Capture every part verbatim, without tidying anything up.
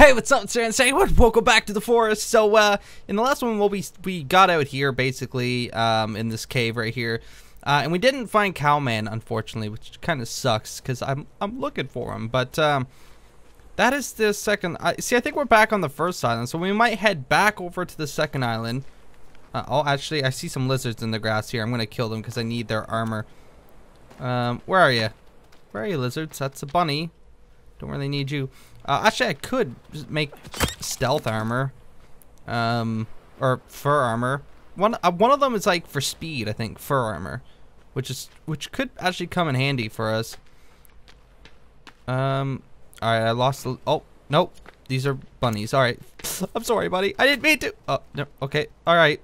Hey, what's up, Sarah and Say? Welcome back to the forest. So, uh, in the last one, well, we, we got out here, basically, um, in this cave right here. Uh, and we didn't find Cowman, unfortunately, which kind of sucks, because I'm, I'm looking for him. But, um, that is the second... I, see, I think we're back on the first island, so we might head back over to the second island. Uh, oh, actually, I see some lizards in the grass here. I'm going to kill them, because I need their armor. Um, where are you? Where are you, lizards? That's a bunny. Don't really need you. Uh, actually, I could just make stealth armor, um, or fur armor. One uh, one of them is like for speed, I think. Fur armor, which is which could actually come in handy for us. Um, all right, I lost. The, oh nope, these are bunnies. All right, I'm sorry, buddy. I didn't mean to. Oh no. Okay. All right.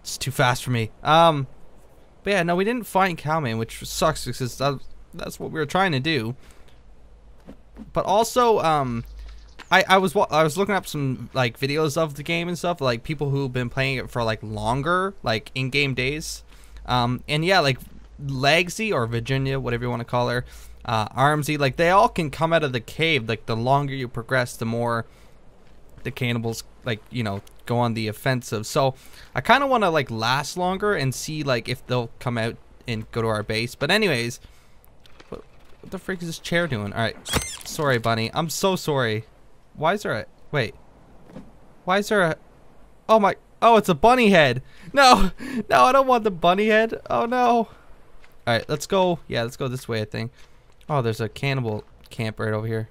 It's too fast for me. Um, but yeah, no, we didn't find Cowman, which sucks because that, that's what we were trying to do. But also, um, I, I was I was looking up some like videos of the game and stuff, like people who've been playing it for like longer, like in-game days. Um, and yeah, like Lagsy or Virginia, whatever you want to call her, uh, Armsy, like they all can come out of the cave. Like the longer you progress, the more the cannibals, like you know, go on the offensive. So I kind of want to like last longer and see like if they'll come out and go to our base. But anyways. What the freak is this chair doing? All right, sorry, bunny. I'm so sorry. Why is there a wait? Why is there a? Oh my! Oh, it's a bunny head. No, no, I don't want the bunny head. Oh no! All right, let's go. Yeah, let's go this way, I think. Oh, there's a cannibal camp right over here.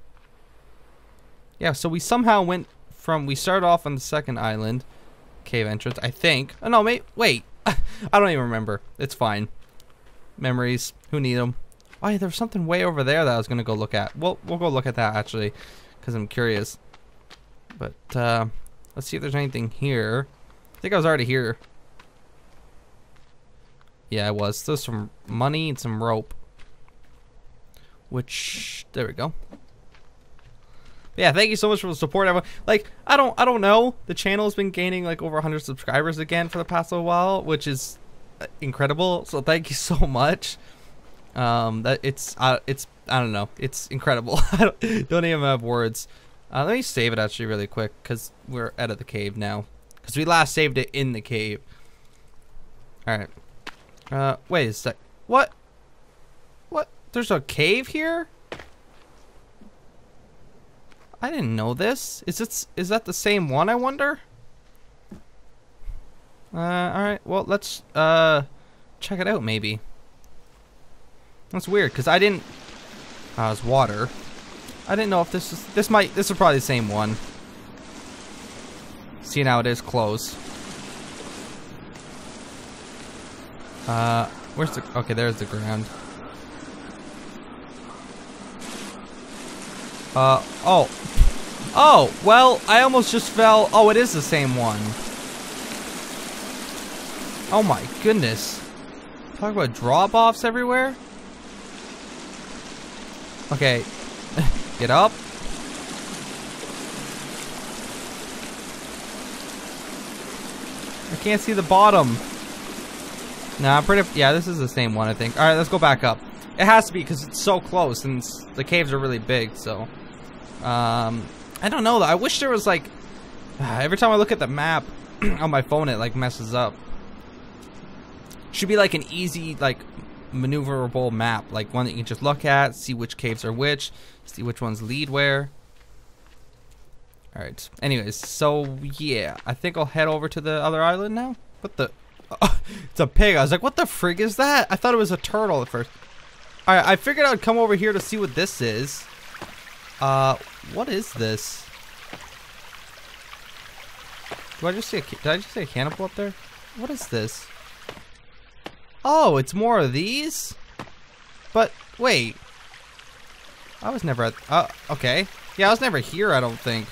Yeah, so we somehow went from we started off on the second island, cave entrance, I think. Oh no, mate, wait. I don't even remember. It's fine. Memories. Who need them? Oh yeah, there was something way over there that I was gonna go look at. Well, we'll go look at that actually, because I'm curious. But uh, let's see if there's anything here. I think I was already here. Yeah, I was. There's some money and some rope. Which there we go. But yeah, thank you so much for the support, everyone. Like, I don't, I don't know. The channel's been gaining like over one hundred subscribers again for the past little while, which is incredible. So thank you so much. Um, that it's, uh, it's, I don't know. It's incredible. I don't, don't even have words. Uh, let me save it actually really quick because we're out of the cave now because we last saved it in the cave. All right. Uh, wait a sec. What? What? There's a cave here? I didn't know this. Is it, is that the same one? I wonder. Uh, all right. Well, let's, uh, check it out maybe. That's weird, cause I didn't. Uh, it was water. I didn't know if this was. This might. This is probably the same one. See now it is close. Uh, where's the? Okay, there's the ground. Uh oh, oh well. I almost just fell. Oh, it is the same one. Oh my goodness. Talk about drop offs everywhere. Okay, get up. I can't see the bottom. Nah, I'm pretty, yeah, this is the same one, I think. All right, let's go back up. It has to be because it's so close and the caves are really big, so. Um, I don't know, though. I wish there was like, every time I look at the map on my phone, it like messes up. Should be like an easy, like, maneuverable map, like one that you can just look at, see which caves are which, see which ones lead where. All right, anyways, so yeah, I think I'll head over to the other island now. What the, oh, it's a pig. I was like, what the frig is that? I thought it was a turtle at first. All right, I figured I'd come over here to see what this is. Uh, what is this? Do I just see a, did I just see a cannibal up there? What is this? Oh, it's more of these? But, wait. I was never at... Uh, okay. Yeah, I was never here, I don't think.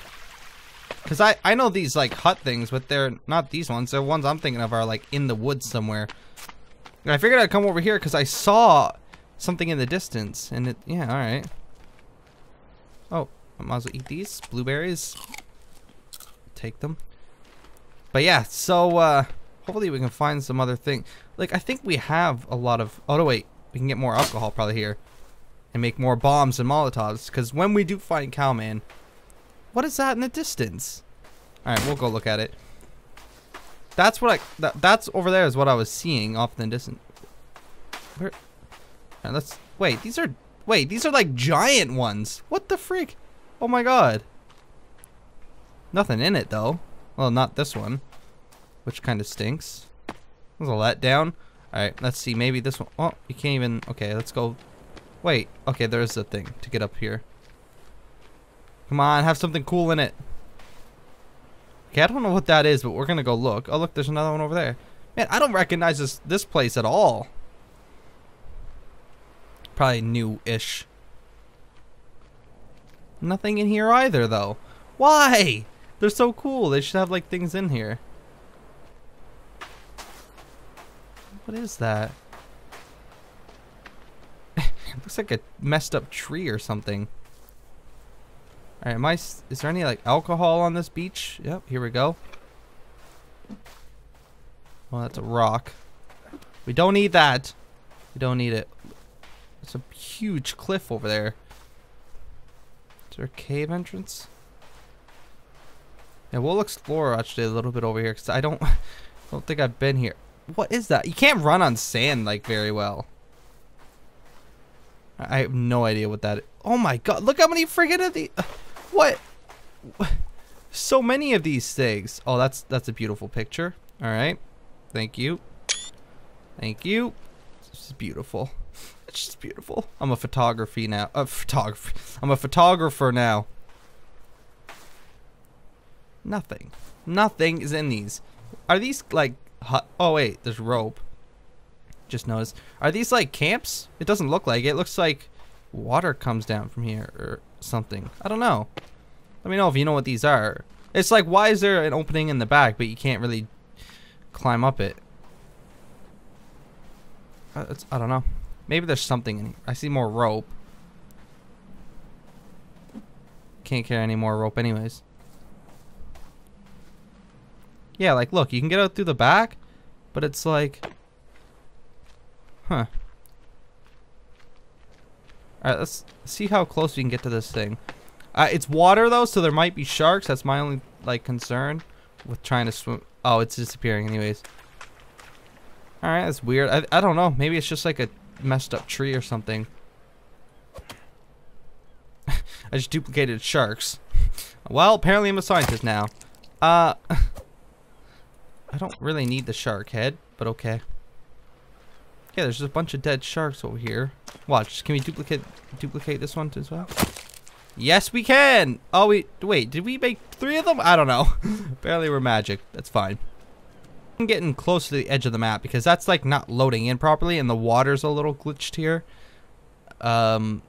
Because I, I know these, like, hut things, but they're not these ones. The ones I'm thinking of are, like, in the woods somewhere. And I figured I'd come over here because I saw something in the distance. And it... Yeah, alright. Oh, I might as well eat these blueberries. Take them. But, yeah, so, uh... hopefully we can find some other thing. Like, I think we have a lot of... Oh, no, wait. We can get more alcohol probably here. And make more bombs and Molotovs. Because when we do find Cowman, What is that in the distance? All right, we'll go look at it. That's what I. That, that's over there is what I was seeing off in the distance. Where? Right, let's wait. These are wait. These are like giant ones. What the freak? Oh my god. Nothing in it though. Well, not this one, which kind of stinks. That was a letdown. All right, let's see. Maybe this one. Oh, you can't even. Okay, let's go. Wait. Okay, there's a thing to get up here. Come on, have something cool in it. Okay, I don't know what that is, but we're gonna go look. Oh, look, there's another one over there. Man, I don't recognize this this place at all. Probably new-ish. Nothing in here either, though. Why? They're so cool. They should have like things in here. What is that? It looks like a messed up tree or something. All right, am I, is there any like alcohol on this beach? Yep, here we go. Well, that's a rock. We don't need that. We don't need it. It's a huge cliff over there. Is there a cave entrance? Yeah, we'll explore actually a little bit over here because I don't, don't think I've been here. What is that? You can't run on sand like very well. I have no idea what that is. Oh my god, look how many friggin' of the. What? So many of these things. Oh, that's that's a beautiful picture. All right, thank you, thank you. This is beautiful. It's just beautiful. I'm a photography now. A uh, photography. I'm a photographer now. Nothing. Nothing is in these. Are these like? Hut? Oh wait, there's rope. Just noticed. Are these like camps? It doesn't look like it. It looks like water comes down from here or something. I don't know. Let me know if you know what these are. It's like, why is there an opening in the back, but you can't really climb up it? Uh, it's, I don't know. Maybe there's something in here. I see more rope. Can't carry any more rope anyways. Yeah, like look, you can get out through the back, but it's like... Huh. Alright, let's see how close we can get to this thing. Uh, it's water though, so there might be sharks. That's my only like concern with trying to swim. Oh, it's disappearing anyways. Alright, that's weird. I, I don't know. Maybe it's just like a messed up tree or something. I just duplicated sharks. Well, apparently I'm a scientist now. Uh, I don't really need the shark head, but okay. Yeah, there's just a bunch of dead sharks over here. Watch, can we duplicate duplicate this one as well? Yes, we can! Oh, we, wait, did we make three of them? I don't know. Apparently we're magic. That's fine. I'm getting close to the edge of the map because that's like not loading in properly and the water's a little glitched here. Um,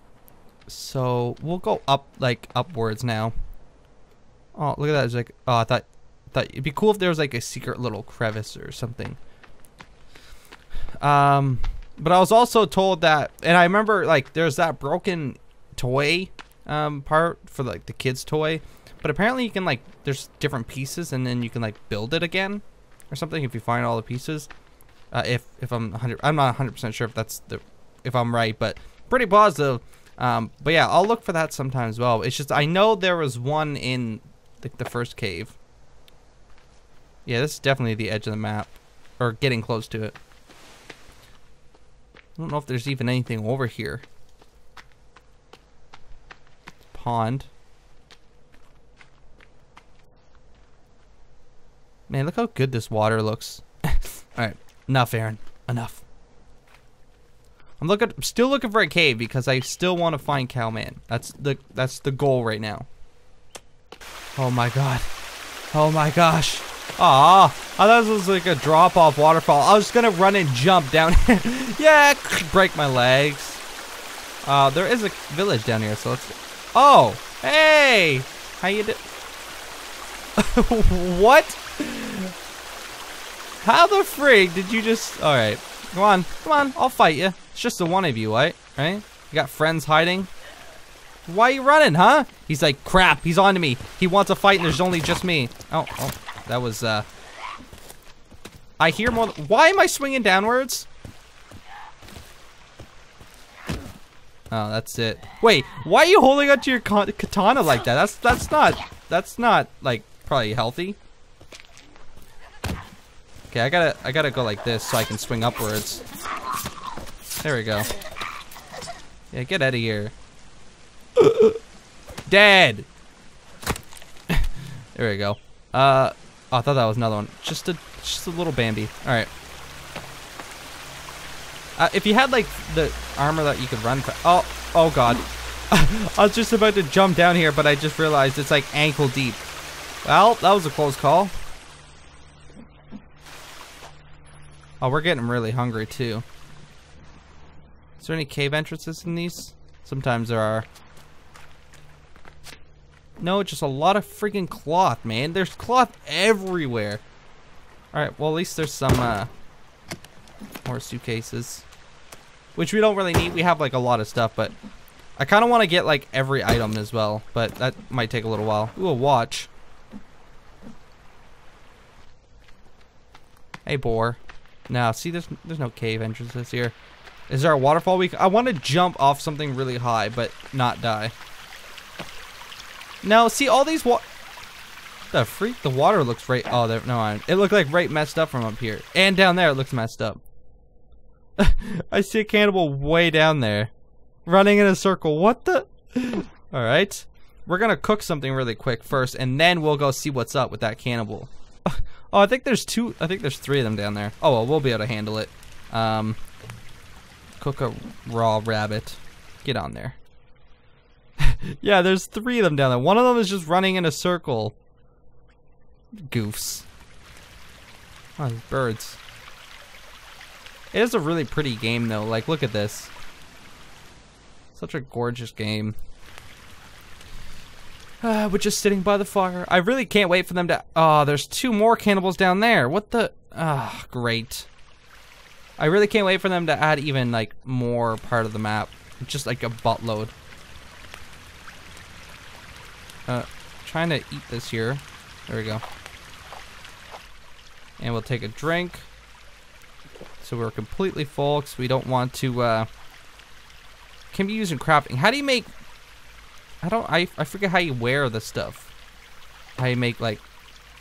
so we'll go up, like upwards now. Oh, look at that. It's like, oh, I thought, thought it'd be cool if there was like a secret little crevice or something. Um, but I was also told that, and I remember like there's that broken toy um, part for like the kids' toy, but apparently you can like there's different pieces and then you can like build it again or something if you find all the pieces. Uh, if if I'm one hundred, I'm not one hundred percent sure if that's the if I'm right, but pretty positive. Um, but yeah, I'll look for that sometime as well. It's just I know there was one in the, the first cave. Yeah, this is definitely the edge of the map, or getting close to it. I don't know if there's even anything over here. Pond. Man, look how good this water looks. Alright, enough, Aaron. Enough. I'm looking, still looking for a cave because I still want to find Cowman. That's the that's the goal right now. Oh my god. Oh my gosh. Aw, I thought this was like a drop-off waterfall. I was just gonna run and jump down here. Yeah, break my legs. Uh, there is a village down here, so let's... Oh, hey! How you do... What? How the frig did you just... Alright, come on, come on, I'll fight you. It's just the one of you, right? Right? You got friends hiding? Why are you running, huh? He's like, crap, he's on to me. He wants a fight and there's only just me. Oh, oh. That was, uh, I hear more, why am I swinging downwards? Oh, that's it. Wait, why are you holding onto your katana like that? That's that's not that's not like probably healthy. Okay, I gotta I gotta go like this so I can swing upwards. There we go. Yeah, get out of here. Dead. There we go. Uh, oh, I thought that was another one. Just a just a little Bambi. All right. Uh, if you had like the armor that you could run for, oh, oh god. I was just about to jump down here, but I just realized it's like ankle deep. Well, that was a close call. Oh, we're getting really hungry too. Is there any cave entrances in these? Sometimes there are. No, just a lot of freaking cloth, man. There's cloth everywhere. All right, well at least there's some uh, more suitcases. Which we don't really need. We have like a lot of stuff, but I kind of want to get like every item as well, but that might take a little while. Ooh, a watch. Hey, boar. Now, see, there's there's no cave entrances here. Is there a waterfall? We I want to jump off something really high, but not die. Now, see all these wa- the freak. The water looks right. Oh, there, no, I, it looked like right messed up from up here, and down there it looks messed up. I see a cannibal way down there, running in a circle. What the? All right, we're gonna cook something really quick first, and then we'll go see what's up with that cannibal. Oh, I think there's two. I think there's three of them down there. Oh well, we'll be able to handle it. Um, cook a raw rabbit. Get on there. Yeah, there's three of them down there. One of them is just running in a circle. Goofs. Oh, there's birds. It is a really pretty game, though. Like, look at this. Such a gorgeous game. Uh, we're just sitting by the fire. I really can't wait for them to... Oh, there's two more cannibals down there. What the... Ah, oh, great. I really can't wait for them to add even, like, more part of the map. Just, like, a buttload. Uh, trying to eat this here. There we go. And we'll take a drink. So we're completely full because we don't want to, uh... Can be used in crafting. How do you make... I don't... I, I forget how you wear this stuff. How you make, like...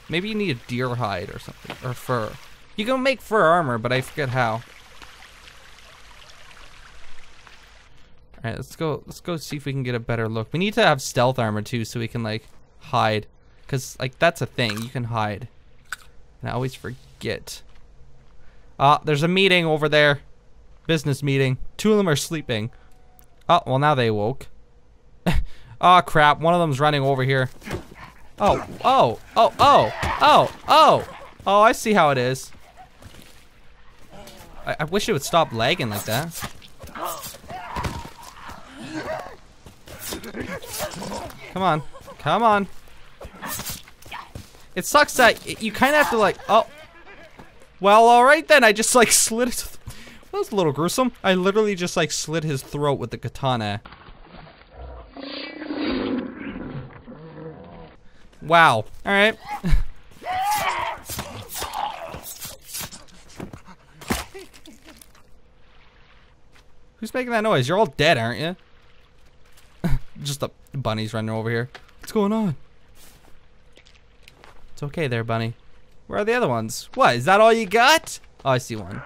Maybe you need a deer hide or something. Or fur. You can make fur armor, but I forget how. All right, let's go. Let's go see if we can get a better look. We need to have stealth armor too, so we can like hide, cause like that's a thing. You can hide. And I always forget. Ah, there's a meeting over there. Business meeting. Two of them are sleeping. Oh, well now they woke. Ah, crap. One of them's running over here. Oh, oh, oh, oh, oh, oh, oh! I see how it is. I, I wish it would stop lagging like that. Come on, come on. It sucks that you kind of have to like, oh. Well, all right then, I just like slid his, th that was a little gruesome. I literally just like slid his throat with the katana. Wow, all right. Who's making that noise? You're all dead, aren't you? Just the bunnies running over here. What's going on? It's okay there, bunny. Where are the other ones? What, is that all you got? Oh, I see one.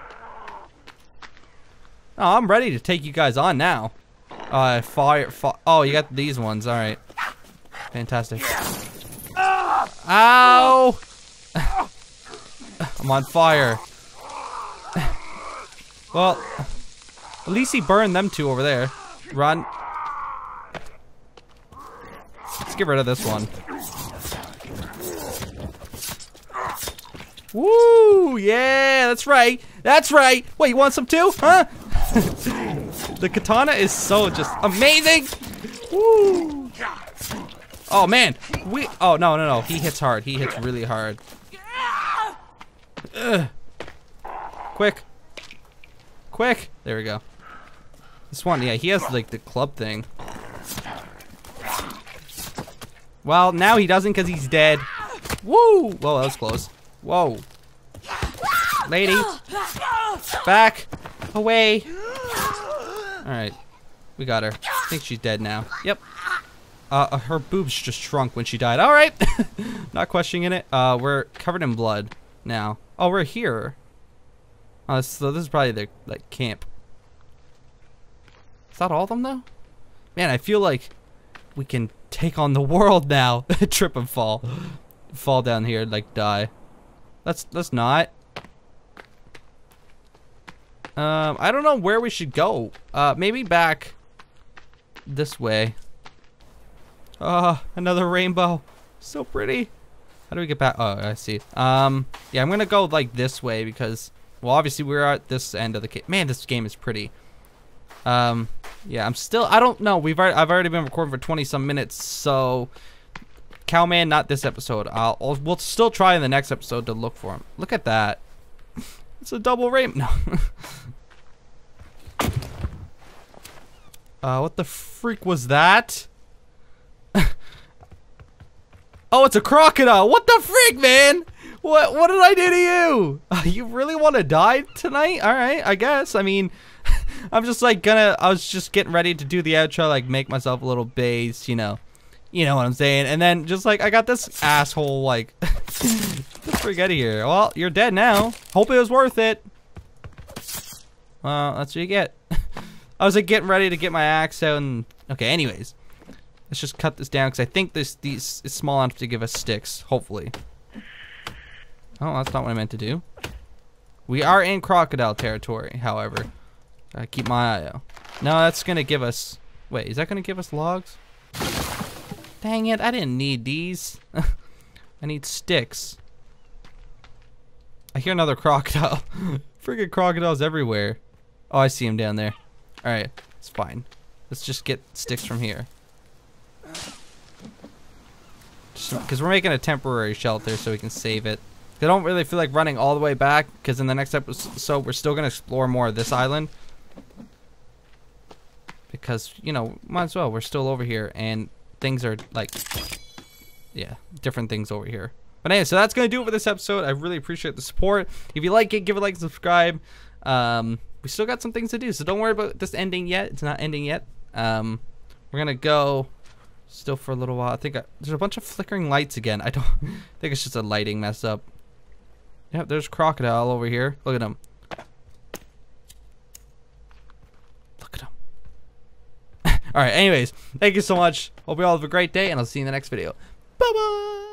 Oh, I'm ready to take you guys on now. Uh, fire, fire. Oh, you got these ones. All right. Fantastic. Ow! I'm on fire. Well, at least he burned them two over there. Run. Let's get rid of this one. Woo! Yeah, that's right. That's right. Wait, you want some too? Huh? The katana is so just amazing. Woo! Oh man. We. Oh no no no. He hits hard. He hits really hard. Ugh. Quick. Quick. There we go. This one. Yeah, he has like the club thing. Well, now he doesn't because he's dead. Woo! Whoa, that was close. Whoa. Lady. Back. Away. Alright. We got her. I think she's dead now. Yep. Uh, her boobs just shrunk when she died. All right. Not questioning it. Uh, we're covered in blood now. Oh, we're here. Uh, so this is probably their like camp. Is that all of them though? Man, I feel like we can take on the world now. Trip and fall, fall down here and like die. Let's let's not. Um, I don't know where we should go. Uh, maybe back this way. Ah, uh, another rainbow. So pretty. How do we get back? Oh, I see. Um, yeah, I'm gonna go like this way because, well, obviously we're at this end of the game. Man, this game is pretty. Um, yeah, I'm still. I don't know. We've already, I've already been recording for twenty some minutes, so Cowman, not this episode. I'll, I'll we'll still try in the next episode to look for him. Look at that. It's a double rape. No. uh, what the freak was that? Oh, it's a crocodile. What the freak, man? What what did I do to you? Uh, you really want to die tonight? All right, I guess. I mean, I'm just like gonna. I was just getting ready to do the outro, like make myself a little base, you know, you know what I'm saying. And then just like I got this asshole like. Let's freak out of here. Well, you're dead now. Hope it was worth it. Well, that's what you get. I was like getting ready to get my axe out and okay, anyways. Let's just cut this down because I think this these is small enough to give us sticks, hopefully. Oh, that's not what I meant to do. We are in crocodile territory, however. I keep my eye out. No, that's gonna give us wait, is that gonna give us logs? Dang it, I didn't need these. I need sticks. I hear another crocodile. Freaking crocodiles everywhere. Oh, I see him down there. All right, it's fine. Let's just get sticks from here. Because we're making a temporary shelter so we can save it. I don't really feel like running all the way back because in the next episode we're still gonna explore more of this island. Because you know, might as well. We're still over here and things are like. Yeah, different things over here. But anyway, so that's going to do it for this episode. I really appreciate the support. If you like it, give it a like and subscribe. Um, we still got some things to do, so don't worry about this ending yet. It's not ending yet. Um, we're going to go still for a little while. I think I, there's a bunch of flickering lights again. I don't I think it's just a lighting mess up. Yep, there's crocodile over here. Look at him. Look at him. All right, anyways, thank you so much. Hope you all have a great day, and I'll see you in the next video. Bye-bye.